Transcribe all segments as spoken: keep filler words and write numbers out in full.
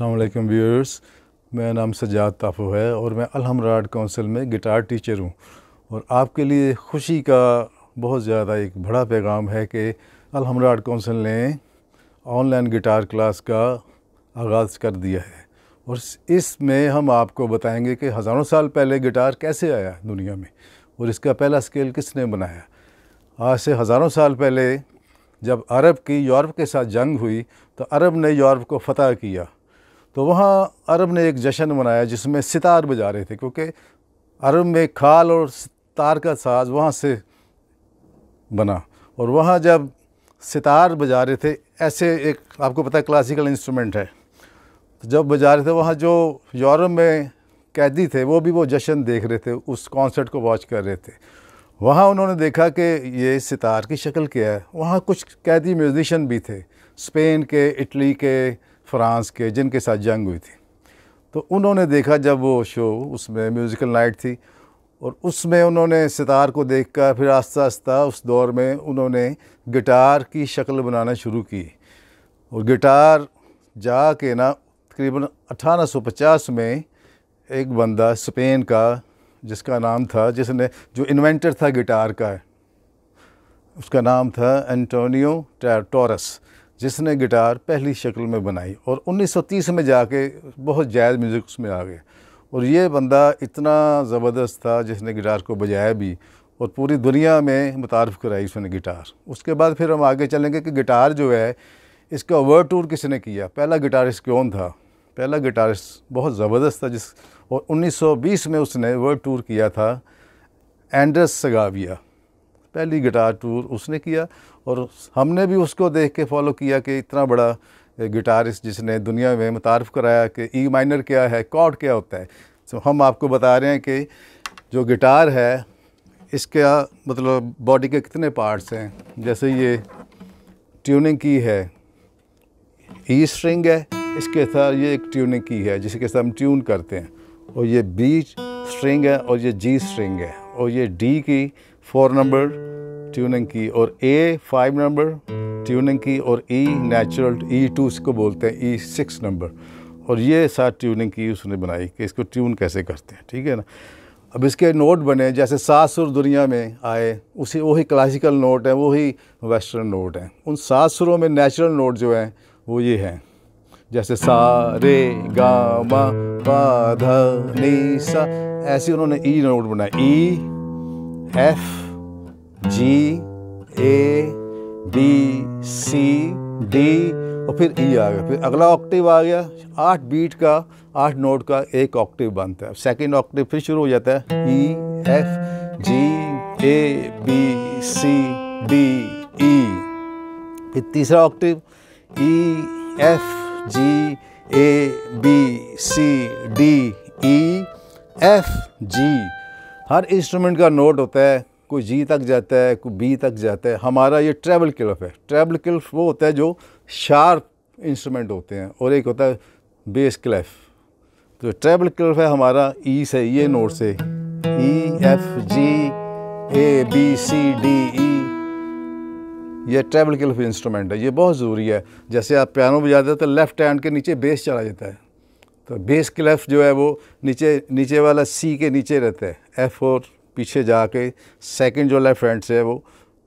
अस्सलाम वालेकुम व्यूअर्स, मेरा नाम सजाद ताफू है और मैं अलहमरा काउंसिल में गिटार टीचर हूँ। और आपके लिए खुशी का बहुत ज़्यादा एक बड़ा पैगाम है कि अलहमरा काउंसिल ने ऑनलाइन गिटार क्लास का आगाज़ कर दिया है। और इसमें हम आपको बताएंगे कि हज़ारों साल पहले गिटार कैसे आया दुनिया में और इसका पहला स्केल किसने बनाया। आज से हज़ारों साल पहले जब अरब की यूरोप के साथ जंग हुई तो अरब ने यूरोप को फतह किया, तो वहाँ अरब ने एक जश्न मनाया जिसमें सितार बजा रहे थे, क्योंकि अरब में खाल और सितार का साज वहाँ से बना। और वहाँ जब सितार बजा रहे थे, ऐसे एक आपको पता है क्लासिकल इंस्ट्रूमेंट है, तो जब बजा रहे थे वहाँ जो यूरोप में कैदी थे वो भी वो जश्न देख रहे थे, उस कॉन्सर्ट को वॉच कर रहे थे। वहाँ उन्होंने देखा कि ये सितार की शक्ल क्या है। वहाँ कुछ कैदी म्यूज़िशन भी थे स्पेन के, इटली के, फ्रांस के, जिनके साथ जंग हुई थी। तो उन्होंने देखा जब वो शो, उसमें म्यूज़िकल नाइट थी, और उसमें उन्होंने सितार को देखकर फिर आस्ता आस्ता उस दौर में उन्होंने गिटार की शक्ल बनाना शुरू की। और गिटार जा के ना तकरीबन अठारह सौ पचास में एक बंदा स्पेन का जिसका नाम था, जिसने जो इन्वेंटर था गिटार का, उसका नाम था एंटोनियो टॉरस, जिसने गिटार पहली शक्ल में बनाई। और उन्नीस सौ तीस में जाके बहुत जैज़ म्यूज़िक उसमें आ गया। और ये बंदा इतना ज़बरदस्त था जिसने गिटार को बजाया भी और पूरी दुनिया में मुतारफ़ कराई उसने गिटार। उसके बाद फिर हम आगे चलेंगे कि गिटार जो है इसका वर्ल्ड टूर किसने किया, पहला गिटारिस्ट कौन था। पहला गिटारिस्ट बहुत ज़बरदस्त था जिस और उन्नीस सौ बीस में उसने वर्ल्ड टूर किया था एंड्रेस सेगोविया। पहली गिटार टूर उसने किया और हमने भी उसको देख के फॉलो किया कि इतना बड़ा गिटारिस्ट जिसने दुनिया में मुतारफ़ कराया कि ई माइनर क्या है, कॉर्ड क्या होता है। तो हम आपको बता रहे हैं कि जो गिटार है इसका मतलब बॉडी के कितने पार्ट्स हैं। जैसे ये ट्यूनिंग की है, ई स्ट्रिंग है, इसके साथ ये एक ट्यूनिंग की है जिसके साथ हम ट्यून करते हैं, और ये बी स्ट्रिंग है और ये जी स्ट्रिंग है, और ये डी की फोर नंबर ट्यूनिंग की, और ए फाइव नंबर ट्यूनिंग की, और ई नेचुरल ई टू इसको बोलते हैं, ई सिक्स नंबर, और ये सात ट्यूनिंग की उसने बनाई कि इसको ट्यून कैसे करते हैं। ठीक है ना। अब इसके नोट बने, जैसे सात सुर दुनिया में आए, उसी वही क्लासिकल नोट हैं, वही वेस्टर्न नोट हैं। उन सात सुरों में नेचुरल नोट जो हैं वो ये हैं, जैसे सा रे गा मा पा धा नी सा। ऐसे उन्होंने ई नोट बनाए, E F G A B C D और फिर ई आ गया। फिर अगला ऑक्टेव आ गया, आठ बीट का, आठ नोट का एक ऑक्टेव बनता है। सेकंड ऑक्टेव फिर शुरू हो जाता है, E F G A B C D E. फिर तीसरा octave, E F G A B C D E F G. हर इंस्ट्रूमेंट का नोट होता है, कोई जी तक जाता है, कोई बी तक जाता है। हमारा ये ट्रेबल क्लिफ है। ट्रेबल क्लिफ वो होता है जो शार्प इंस्ट्रूमेंट होते हैं, और एक होता है बेस क्लिफ। तो ट्रेबल क्लिफ है हमारा ई से, ये नोट से, E F G A B C D E, ये ट्रेबल क्लिफ इंस्ट्रूमेंट है। ये बहुत ज़रूरी है। जैसे आप पियानो बजाते हो तो लेफ़्ट हैंड के नीचे बेस चला जाता है, तो बेस क्लिफ जो है वो नीचे नीचे वाला सी के नीचे रहता है, एफ़ और पीछे जाके सेकंड जो लेफ़्ट हैंड से है वो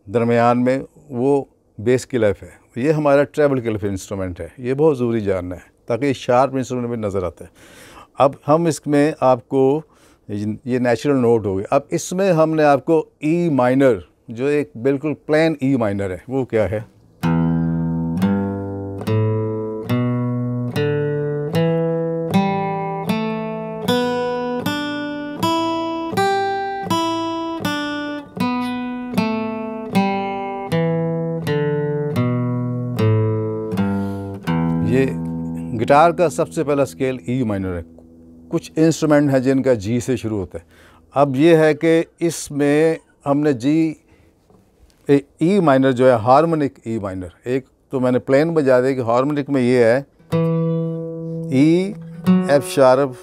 दरमियान में, वो बेस क्लिफ है। ये हमारा ट्रेबल क्लिफ इंस्ट्रूमेंट है। ये बहुत ज़रूरी जानना है ताकि शार्प इंस्ट्रूमेंट में नज़र आता है। अब हम इसमें आपको ये नेचुरल नोट हो गए। अब इसमें हमने आपको ई माइनर, जो एक बिल्कुल प्लेन ई माइनर है, वो क्या है, ये गिटार का सबसे पहला स्केल ई माइनर है। कुछ इंस्ट्रूमेंट हैं जिनका जी से शुरू होता है। अब ये है कि इसमें हमने जी ई माइनर जो है हार्मोनिक ई माइनर, एक तो मैंने प्लेन बजा दिया कि हार्मोनिक में ये है E F sharp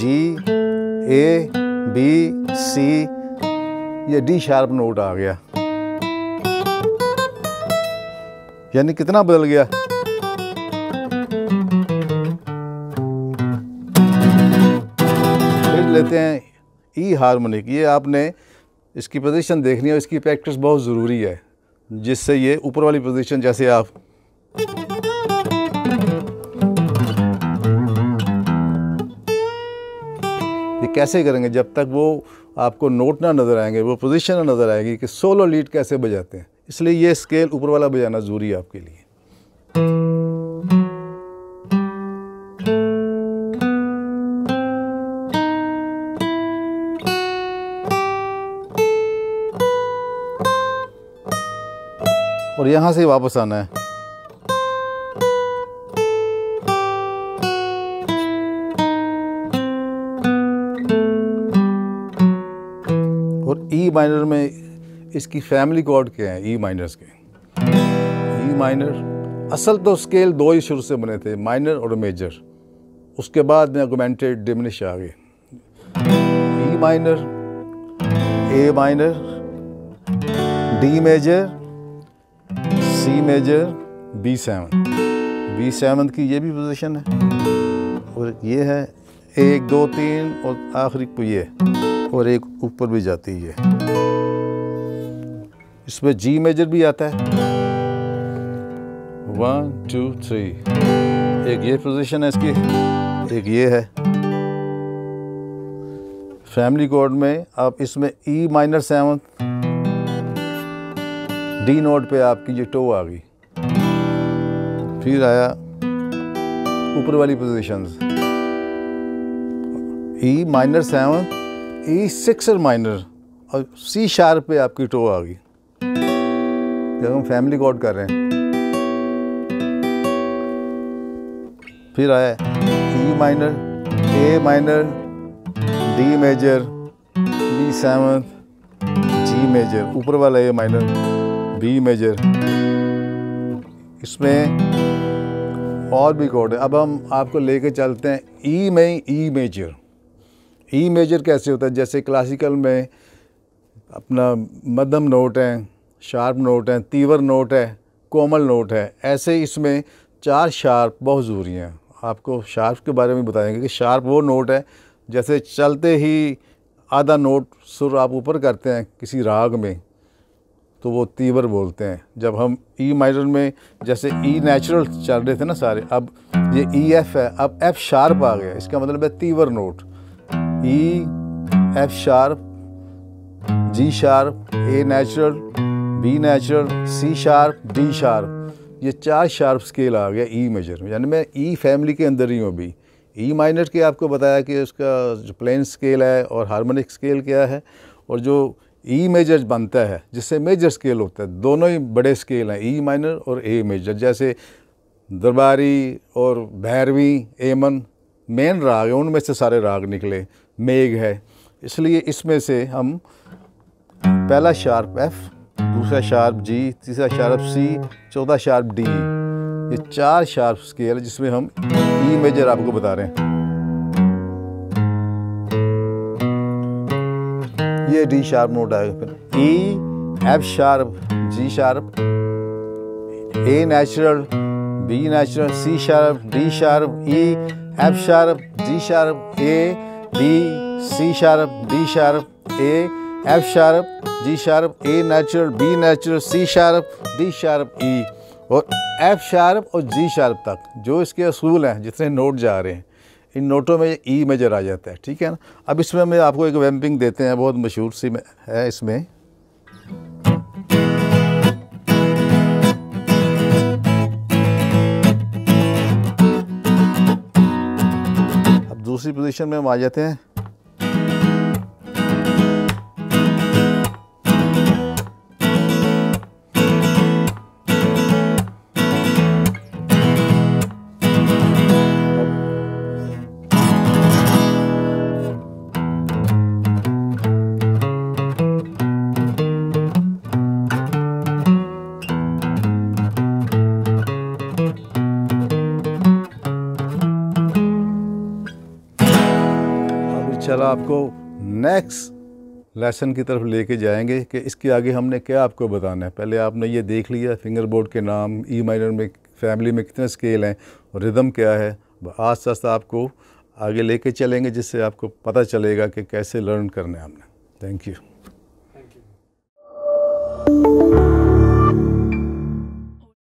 G A B C, ये डी शार्प नोट आ गया, यानी कितना बदल गया, लेते हैं ई हार्मोनिक, ये आपने इसकी पोजीशन देखनी है, इसकी प्रैक्टिस बहुत ज़रूरी है, जिससे ये ऊपर वाली पोजीशन जैसे आप ये कैसे करेंगे जब तक वो आपको नोट ना नज़र आएंगे, वो पोजीशन ना नज़र आएगी कि सोलो लीड कैसे बजाते हैं, इसलिए ये स्केल ऊपर वाला बजाना ज़रूरी है आपके लिए। और यहाँ से वापस आना है, और ई माइनर में इसकी फैमिली कॉर्ड क्या है, ई माइनर्स के, ई माइनर। असल तो स्केल दो ही शुरू से बने थे, माइनर और मेजर, उसके बाद में ऑगमेंटेड डिमिनिश आ गए। E minor, A minor, D major, C major, B seven, B seven की ये भी पोजीशन है, और ये है एक दो तीन, और आखिरी को ये, और एक ऊपर भी जाती है। इसमें जी मेजर भी आता है, वन टू थ्री, एक ये पोजीशन है इसकी, एक ये है। फैमिली कॉर्ड में आप इसमें E minor seven, D note पे आपकी ये टो आ गई, फिर आया ऊपर वाली positions, E minor seven, E sixer minor, और सी शार्प पे आपकी टो आ गई। जब हम फैमिली कॉर्ड कर रहे हैं, फिर आया E minor, A minor, D major, B seven, G major, ऊपर वाला ए माइनर, बी मेजर। इसमें और भी कॉर्ड है। अब हम आपको लेके चलते हैं ई में, ई मेजर। ई मेजर कैसे होता है? जैसे क्लासिकल में अपना मध्यम नोट है, शार्प नोट है, तीवर नोट है, कोमल नोट है, ऐसे इसमें चार शार्प बहुत ज़रूरी हैं। आपको शार्प के बारे में बताएंगे कि शार्प वो नोट है जैसे चलते ही आधा नोट सुर आप ऊपर करते हैं किसी राग में, तो वो तीवर बोलते हैं। जब हम ई माइनर में जैसे ई नेचुरल चल रहे थे ना सारे, अब ये ई एफ है, अब एफ शार्प आ गया, इसका मतलब है तीवर note. E F sharp, G sharp, A natural, B natural, C sharp, D sharp, ये चार शार्प स्केल आ गया ई मेजर में, यानी मैं ई फैमिली के अंदर ही हूँ अभी। ई माइनर के आपको बताया कि उसका जो प्लेन स्केल है और हार्मोनिक स्केल क्या है, और जो ई मेजर बनता है जिससे मेजर स्केल होता है, दोनों ही बड़े स्केल हैं, ई माइनर और ए मेजर। जैसे दरबारी और भैरवी, एमन मेन राग है, उनमें से सारे राग निकले, मेघ है, इसलिए इसमें से हम पहला शार्प एफ, दूसरा शार्प जी, तीसरा शार्प सी, चौथा शार्प डी, ये चार शार्प स्केल जिसमें हम ई मेजर आपको बता रहे हैं। ये डी शार्प नोट आएगा, फिर E, F sharp, G sharp, A natural, B natural, C sharp, D sharp, E, F sharp, G sharp, A, B, C sharp, D sharp, A, F sharp, G sharp, A natural, B natural, C sharp, D sharp, E, और F sharp और G sharp तक जो इसके असूल हैं, जितने note जा रहे हैं, इन नोटों में ई मेजर आ जाता है, ठीक है ना। अब इसमें हम आपको एक वैम्पिंग देते हैं, बहुत मशहूर सी है इसमें। अब दूसरी पोजीशन में हम आ जाते हैं, चला आपको नेक्स्ट लेसन की तरफ लेके जाएंगे कि इसके आगे हमने क्या आपको बताना है। पहले आपने ये देख लिया फिंगर बोर्ड के नाम, ई माइनर में फैमिली में कितने स्केल हैं और रिदम क्या है। आस्ते आस्ते आपको आगे लेके चलेंगे, जिससे आपको पता चलेगा कि कैसे लर्न करना है हमने। Thank you.